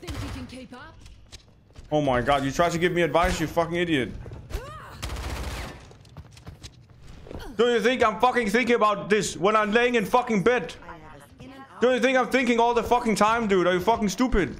Think you can keep up? Oh my god, you tried to give me advice, you fucking idiot. Do you think I'm fucking thinking about this when I'm laying in fucking bed? Do you think I'm thinking all the fucking time, dude? Are you fucking stupid?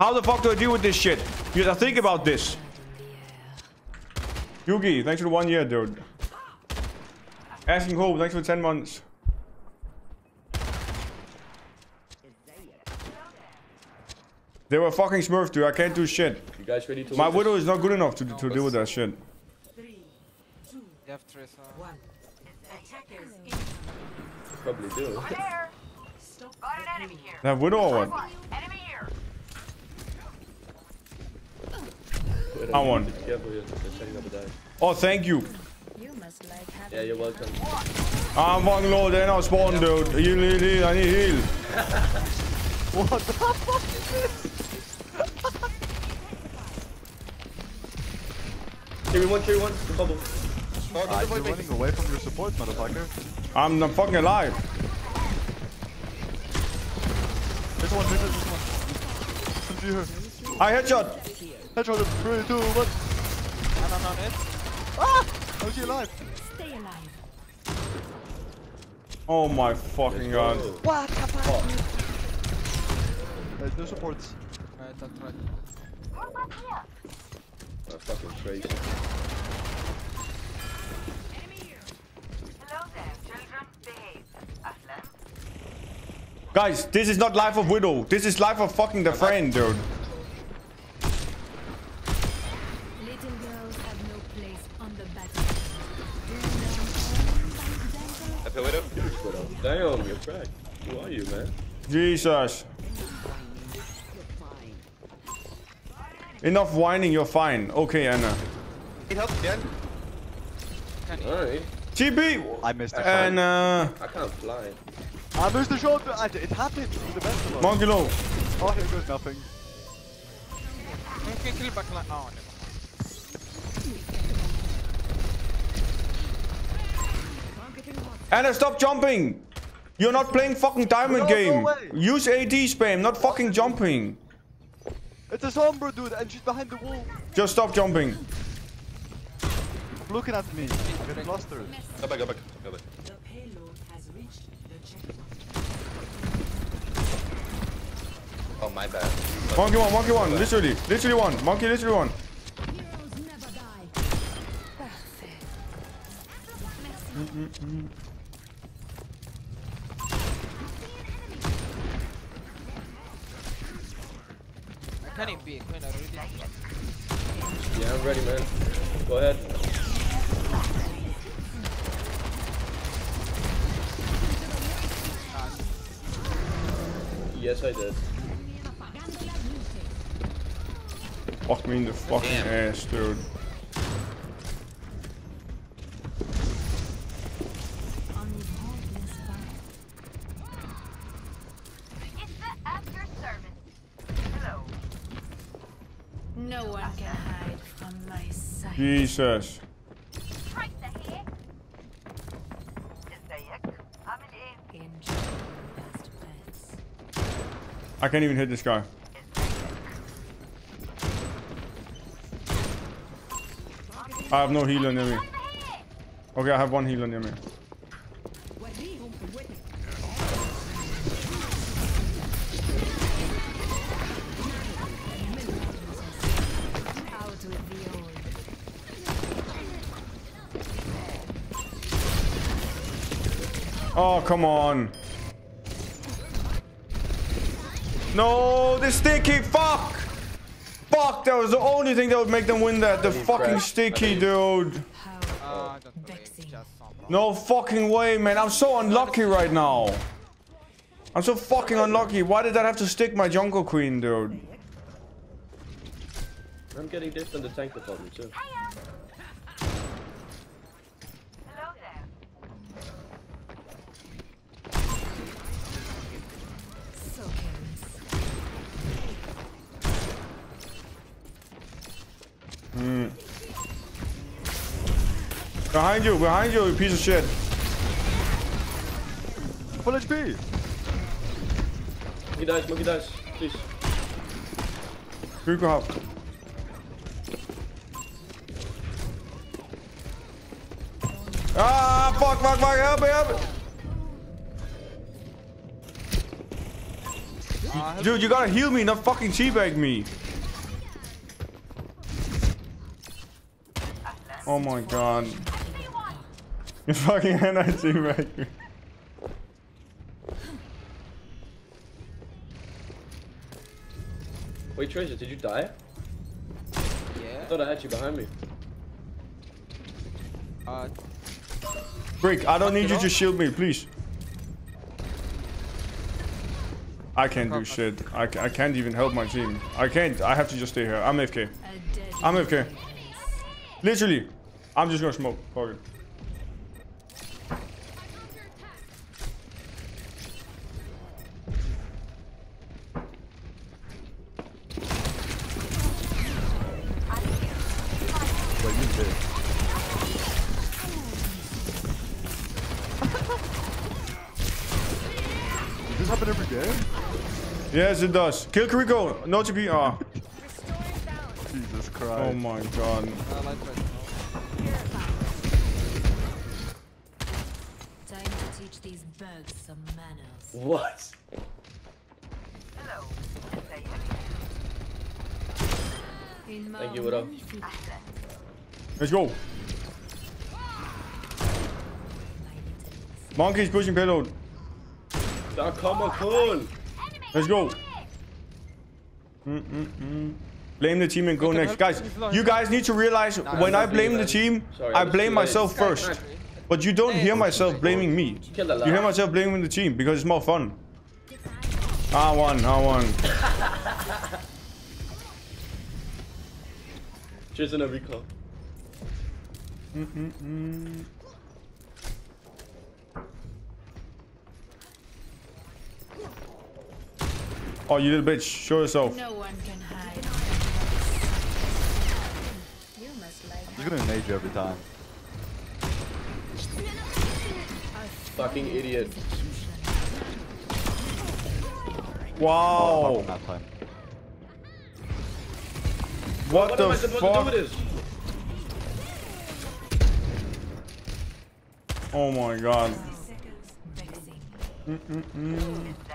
How the fuck do I deal with this shit? Because I think about this. Yugi, thanks for the 1 year, dude. Asking Hope, thanks for 10 months. They were fucking smurfed, dude. I can't do shit. You guys ready to My widow is not good enough to deal with that shit. 3, 2, 1. Attackers in. Probably do. Got an enemy here. That widow or what? Enemy here. I won. Oh, thank you. You must like having you're welcome. I'm fucking low, they're not spawned, dude. You need heal, I need heal. What the fuck is this? Carry one, the bubble. You're running away from your support, motherfucker. I'm not fucking alive. This one. I headshot. Headshot in 3, 2, 1. And I'm on it. Ah! How's he alive? Stay alive. Oh my fucking god. What? There's no supports. Alright, that's right. That's fucking crazy. Guys, this is not life of Widow. This is life of fucking the friend, dude. Little girls have no place on the battlefield. Happy Widow? Damn, you're cracked. Who are you, man? Jesus. Enough whining, you're fine. Okay, Anna. It helps again. Alright. TB! I missed the shot. And I can't fly. I missed the shot, but it happened. The best of Monkey low. Oh, here goes nothing. Monkey kill back like oh, never mind. Anna, stop jumping! You're not playing fucking diamond game. No use AD spam, not fucking jumping. It's a zombie, dude, and she's behind the wall. Just stop jumping. Looking at me. I got lost through. Go back. The payload has reached the checkpoint. Oh, my bad. Monkey one. Literally one. Monkey, literally one. Heroes never die. That's it. I can't even be a queen, I really did. Yeah, I'm ready, man. Go ahead. Yes, I did. Fuck me in the fucking ass, dude. No one can hide from my sight. Jesus. I can't even hit this guy. I have no healer near me. Okay, I have one healer near me. Oh, come on. No, the sticky, fuck! Fuck, that was the only thing that would make them win that. The fucking sticky, dude. No fucking way, man. I'm so unlucky right now. I'm so fucking unlucky. Why did that have to stick my jungle queen, dude? I'm getting this on the tank department, too. Behind you, you piece of shit. Full HP. Monkey dies, please. Kruger up. Ah, fuck, help me. Dude, you gotta heal me, not fucking teabag me. Oh my god. You fucking anti-teabag me. Wait, Tracer, did you die? Yeah. I thought I had you behind me. Brick, I don't need you to shield me, please. I can't do shit. I can't even help my team. I can't. I have to just stay here. I'm AFK. I'm AFK. Literally. I'm just gonna smoke. Fuck it. Yes, it does. Kill Kiriko. No TP. Ah. Jesus Christ. Oh my god. Time to teach these birds some manners. What? Hello. Thank you. What up? Let's go. Monkey's pushing payload. Da come on, cool. Let's go. Blame the team and go next. Guys, you guys need to realize when I blame the team, I blame myself first. But you don't hear myself blaming me. You hear myself blaming the team because it's more fun. I won. Cheers and a recall. Oh, you little bitch, show yourself. No one can hide. You must like you're gonna nade you every time. Fucking idiot. Wow. What the fuck? Oh my god.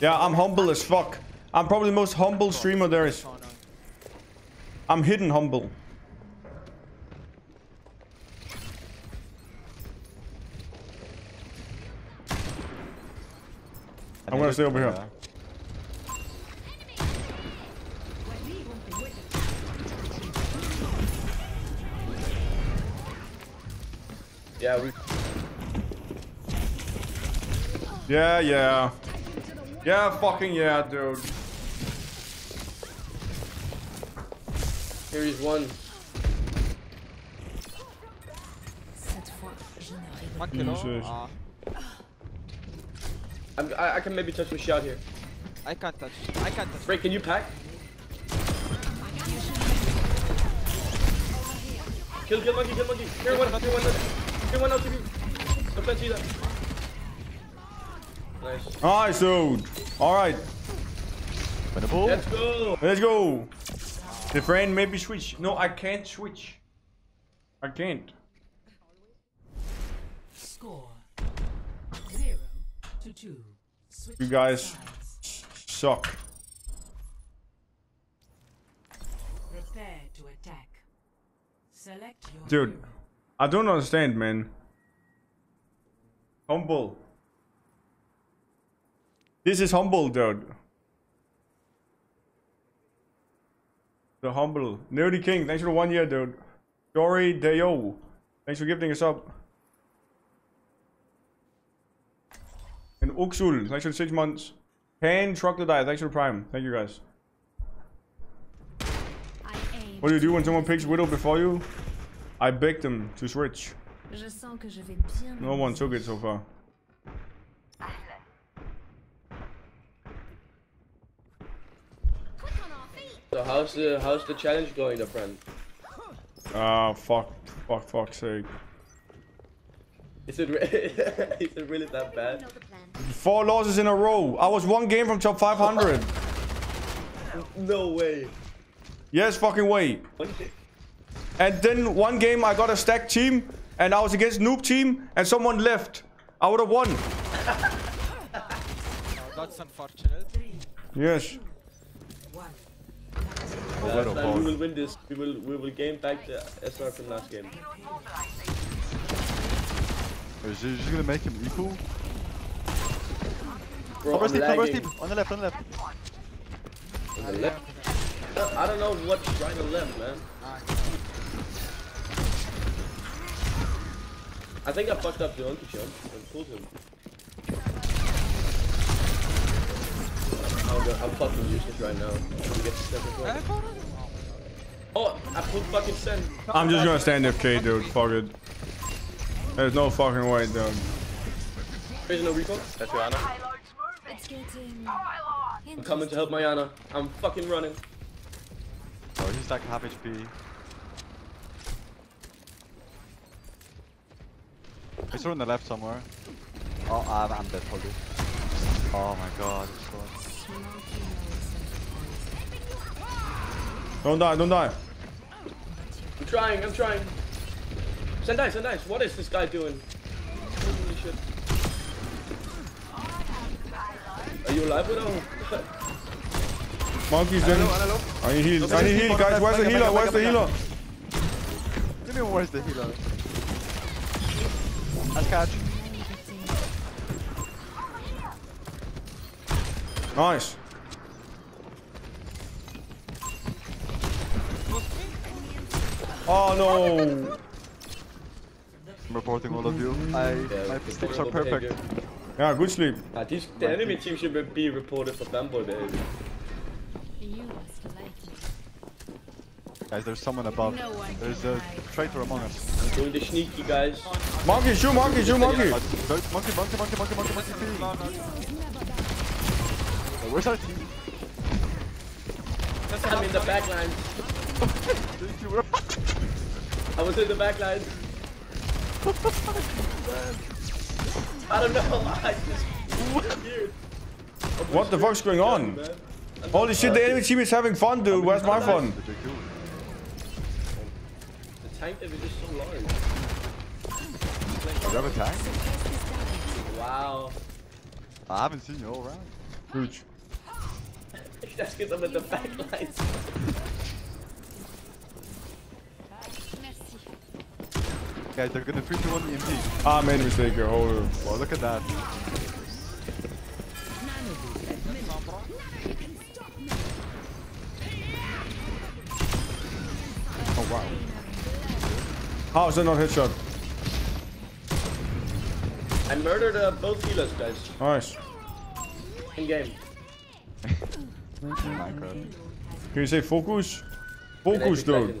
Yeah, I'm humble as fuck. I'm probably the most humble streamer there is. I'm hidden humble. I'm gonna stay over here. Yeah, fucking yeah, dude. Here is one. I can maybe touch my shot here. I can't touch. Wait, can you pack? Kill monkey. Here one out to me. Don't let you that. Nice. Nice, dude. All right. Let's go. The friend maybe switch. No, I can't switch. I can't. Score 0-2. Switch you guys suck. Prepare to attack. Select your dude, I don't understand, man. Humble. This is humble, dude. The humble. Nerdy King, thanks for the 1 year, dude. Dory Deo, thanks for gifting us up. And Uxul, thanks for the 6 months. Pan Troglodyte, thanks for the prime. Thank you guys. What do you do when someone picks Widow before you? I beg them to switch. No one took it so far. So how's the challenge going, the friend? Fuck's sake. Is it really that bad? Four losses in a row. I was one game from top 500. No way. Yes, fucking way. And then one game I got a stacked team, and I was against noob team, and someone left. I would have won. That's unfortunate. Yes. We will win this. We will game back the SR from last game. Is he just gonna make him equal? Bro, on the left, on the left. On the left? I don't know what's right or left, man. I think I fucked up the Uncle John and pulled him. I'm fucking useless right now. Oh, I pulled fucking send. I'm just gonna stand FK, dude. Fuck it. There's no fucking way, dude. There's no recall. That's Yana. I'm coming to help my Yana. I'm fucking running. Oh, he's like half HP. He's on the left somewhere. Oh, I'm dead, probably. Oh my god, it's close. Don't die, don't die. I'm trying. Send dice. What is this guy doing? Holy shit. Are you alive with him? Monkey's in. I need heal, guys. Where's the healer? Give me where's the healer. I'll catch. Nice. Oh no! I'm reporting all of you. My sleeps are perfect. Yeah, good sleep. The enemy team should be reported for Bamboy behavior. Guys, there's someone above. There's a traitor among us. I'm doing the sneaky, guys. Monkey! Monkey! Where's our team? I'm in the back line. I was in the back line. I don't know. I just... What the fuck's going on? Holy shit, the enemy team is having fun, dude. Where's my fun? The tank is just so large. Do you have a tank? Wow. I haven't seen you all around. Huge. That's because I'm in the back lines. Guys, they're gonna 3-1 EMP. I made a mistake here, hold on. Oh, look at that. Oh, wow. How is that not headshot? I murdered both healers, guys. Nice. In game. Minecraft. Can you say focus? Focus, dude.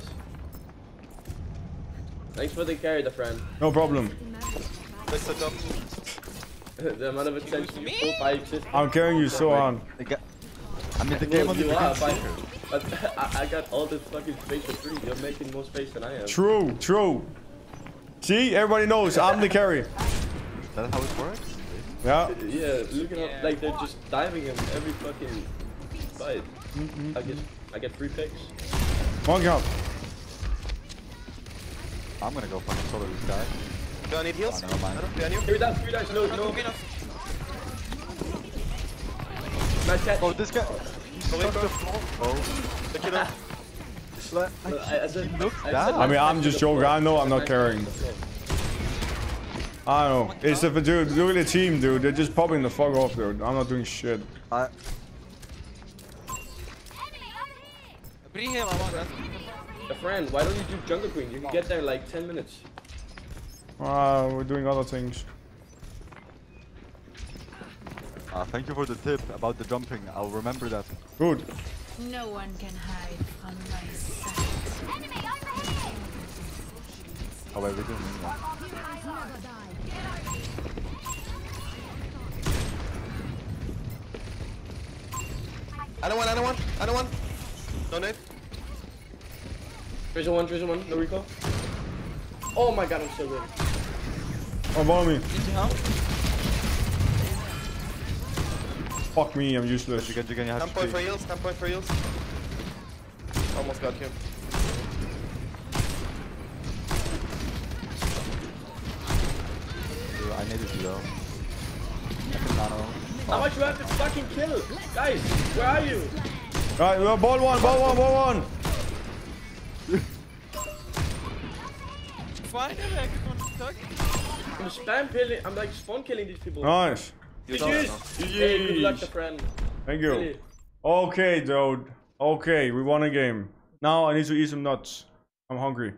Thanks for the carry, the friend. No problem. The amount of attention you pull by existing. I'm carrying you so on. I mean, the game on the I got all this fucking space for free. You're making more space than I am. True. See, everybody knows I'm the carry. Is that how it works? Yeah, look at how, like, they're just diving him every fucking fight. I get free picks. One go. I'm gonna go fucking solo this guy. Do I need heals? Three dice, no. Nice catch. Oh, this guy. Oh, look at him. I mean, I'm just joking. I know I'm not carrying. I don't know. It's the dude. Look at the team, dude. They're just popping the fuck off, dude. I'm not doing shit. Bring him. I want that. A friend, why don't you do Jungle Queen? You can get there in like 10 minutes. We're doing other things. Thank you for the tip about the jumping. I'll remember that. Good. No one can hide on my side. Enemy, oh wait, we didn't mean that. I don't want. Don't it. Treasure one, no recall. Oh my god, I'm so good. Oh, bomb me. Fuck me, I'm useless. You can have to heals, point for heals. Almost got him. Dude, I need this low. How much you have to fucking kill? Guys, where are you? Alright, we're ball one. Finally, I can stuck. I'm spam killing, I'm like spawn killing these people. Nice. Hey, good luck, friend. Thank you. Really. Okay, dude. Okay, we won a game. Now I need to eat some nuts. I'm hungry.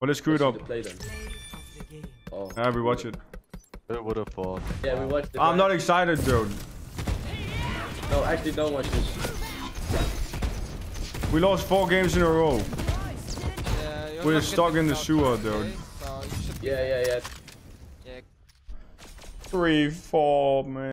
But let's screw it up. Oh, yeah, we watch it. It would have fought. Yeah, we watched it. I'm not excited, dude. No, actually, don't watch this. We lost 4 games in a row. Yeah, we're stuck in the sewer, dude. Okay, so yeah. 3-4, man.